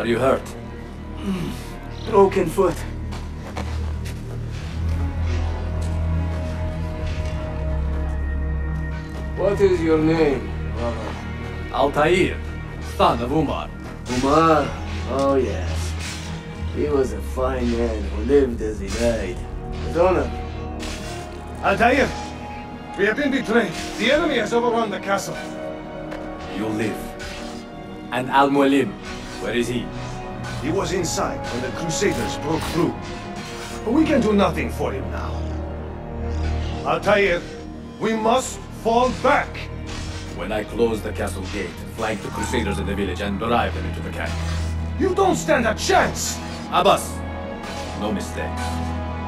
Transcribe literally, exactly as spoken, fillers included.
Are you hurt? Broken foot. What is your name, brother? Altaïr, son of Umar. Umar? Oh yes. He was a fine man who lived as he died. Donald. Altaïr, we have been betrayed. The enemy has overrun the castle. You live. And Al Mualim, where is he? He was inside when the Crusaders broke through. But we can do nothing for him now. Altaïr, we must fall back! When I closed the castle gate, flanked the Crusaders in the village and drove them into the camp. You don't stand a chance! Abbas, no mistakes.